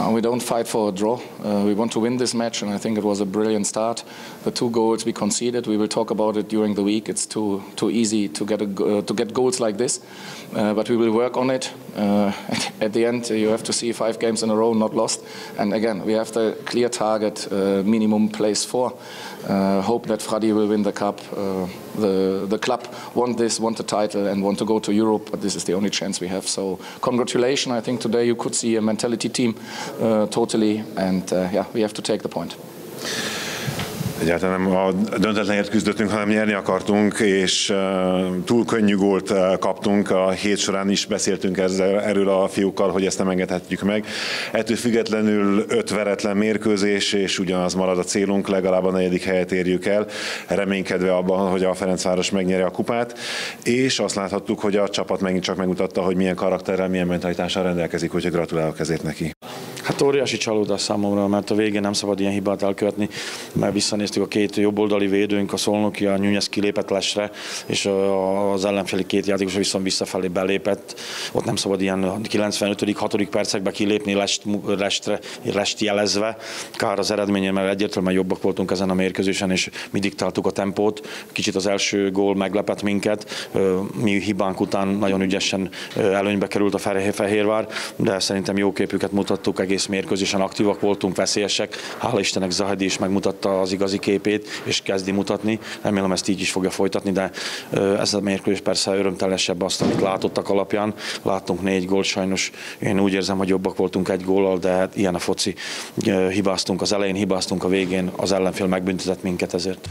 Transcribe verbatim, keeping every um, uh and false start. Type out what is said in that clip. Uh, we don't fight for a draw. Uh, we want to win this match, and I think it was a brilliant start. The two goals we conceded, we will talk about it during the week. It's too too easy to get a, uh, to get goals like this, uh, but we will work on it. Uh, at, at the end, you have to see five games in a row not lost, and again we have the clear target, uh, minimum place four. Uh, hope that Fradi will win the cup. Uh, the the club want this, want the title, and want to go to Europe. But this is the only chance we have. So congratulations! I think today you could see a mentality team. Uh, totally, and uh, yeah, we have to take the point. Egyáltalán nem a döntetlenért küzdöttünk, hanem nyerni akartunk, és túl könnyű gólt kaptunk. A hét során is beszéltünk ezzel, erről a fiúkkal, hogy ezt nem engedhetjük meg. Ettől függetlenül öt veretlen mérkőzés, és ugyanaz marad a célunk, legalább a negyedik helyet érjük el, reménykedve abban, hogy a Ferencváros megnyeri a kupát, és azt láthattuk, hogy a csapat megint csak megmutatta, hogy milyen karakterrel, milyen mentalitással rendelkezik, úgyhogy gratulálok ezért neki. Hát óriási csalódás számomra, mert a végén nem szabad ilyen hibát elkövetni, mert visszanéztük a két jobboldali védőnk, a Szolnoki, a Newyesz kilépett lesre, és az ellenféli két játékos viszont visszafelé belépett. Ott nem szabad ilyen kilencvenötödik, hatodik percekbe kilépni lest, lestre, lest jelezve. Kár az eredményért, mert egyértelműen jobbak voltunk ezen a mérkőzésen, és mi diktáltuk a tempót. Kicsit az első gól meglepett minket, mi hibánk után nagyon ügyesen előnybe került a Ferhei Fehérvár, de szerintem jó képüket mutattuk, egész mérkőzésen aktívak voltunk, veszélyesek. Hála Istennek Zahedi is megmutatta az igazi képét, és kezdi mutatni. Remélem ezt így is fogja folytatni, de ez a mérkőzés persze örömteljesebb azt, amit látottak alapján. Láttunk négy gólt, sajnos én úgy érzem, hogy jobbak voltunk egy góllal, de hát ilyen a foci. Hibáztunk az elején, hibáztunk a végén, az ellenfél megbüntetett minket ezért.